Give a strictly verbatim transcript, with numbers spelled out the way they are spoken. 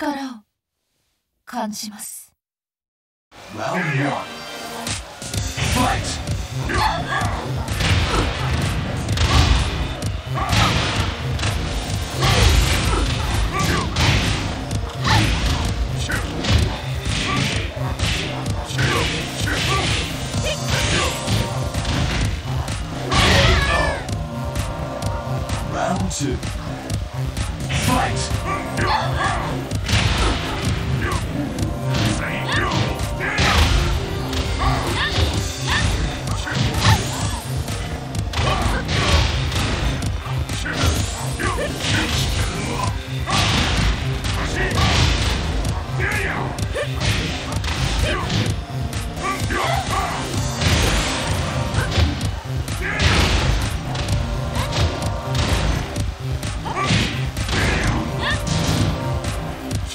力を感じます。